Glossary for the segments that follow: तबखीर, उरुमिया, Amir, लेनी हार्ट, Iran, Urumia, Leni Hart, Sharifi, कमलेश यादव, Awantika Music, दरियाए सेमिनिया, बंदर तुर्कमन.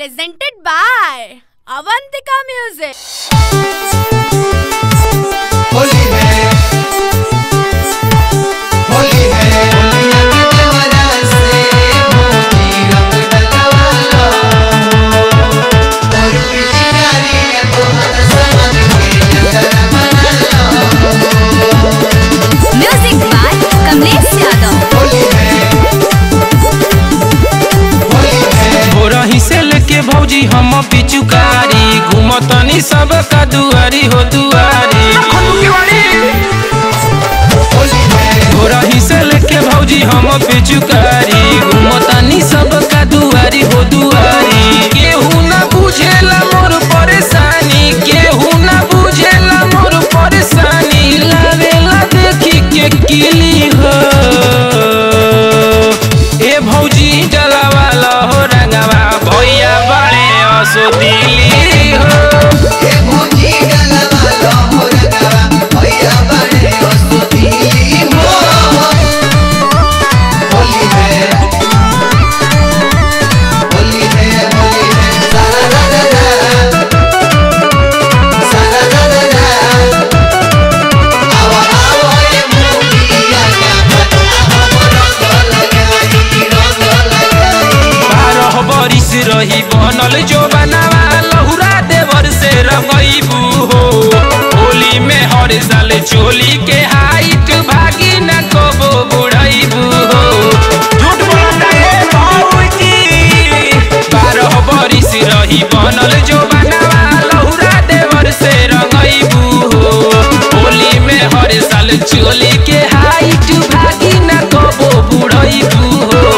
presented by Awantika Music. Holi है, होली है, music by कमलेश यादव। बोरा ही से लेके भौजी हम पिचुकारी घुमतनी सब का दुआरी हो दुआरी। बोरा ही से लेके भौजी हम पिचुकारी घुमतनी सब का दुआरी हो दुआरी। केहू ना बुझेला मोर परेशानी, केहू ना बुझेला मोर परेशानी, लावेला देखी के किली हो। ए भौजी जलावा लहो रंगवा भैया बड़े असो दिली हो। ए भौजी जलावा लहो रंगवा भैया बड़े असो दिली हो। होली है, होली है, होली है, सारा रा रा रा, सारा रा रा रा। बारिश रही बनल जो बनावा लहुरा देवर से रंगईबू हो। होली में हर साल चोली के हाइट भागी न कबो बुढ़ईबू हो। झूठ बोलता है भौजी। बारह बारिश रही बनल जो बनावा लहुरा देवर से रंगईबू हो। होली में हर साल चोली के हाइट भागी न कबो बुढ़ईबू हो।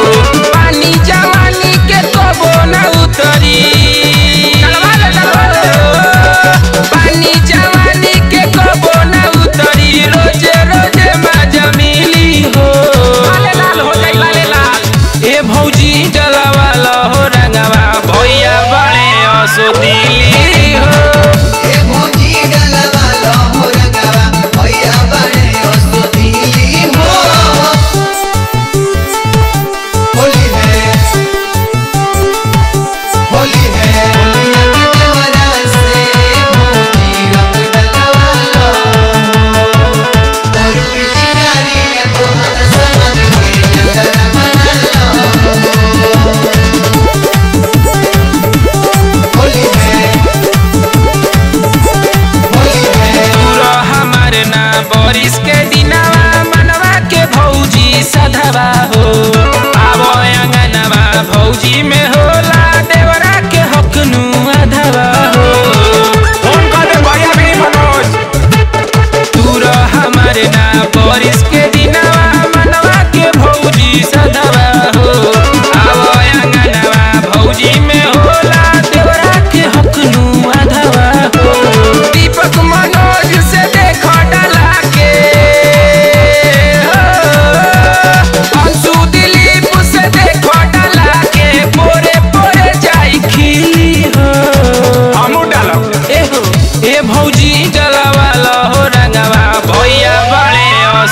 बारिश के दिनवा मनवा के भौजी सधवा हो। आवो अंगनवा भौजी में होला देवरा के हकनु अधवा हो। फोन कर दे भैया भी मनोज तू र हमारे ना। बारिश के दिनवा मनवा के भौजी सधवा हो। आवो अंगनवा भौजी में होला देवरा के हकनु अधवा हो। दीपक मनोज से देखो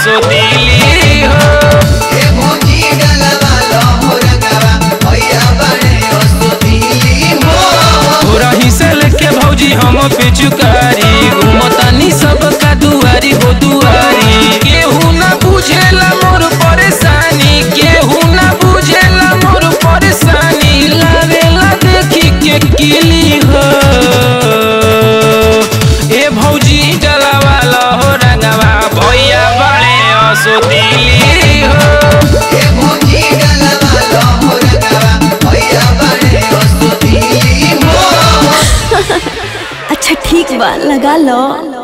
सो दिली हो। ए भौजी गलवा लहो रंगवा भैया बड़े असो दिली हो। तोरा ही से लेके भौजी हम पिचुकारी घुमतनी सब का दुआरी हो दुआरी। केहू ना बुझेला मोर परेशानी, केहू ना बुझेला मोर परेशानी, लावेला देखी के किली हो। ए भौजी गलवा लहो रंगवा भैया सो दिली हो। ए भौजी गलवा लहो रंगवा भैया बड़े असो दिली हो। अच्छा ठीक बा लगा लो।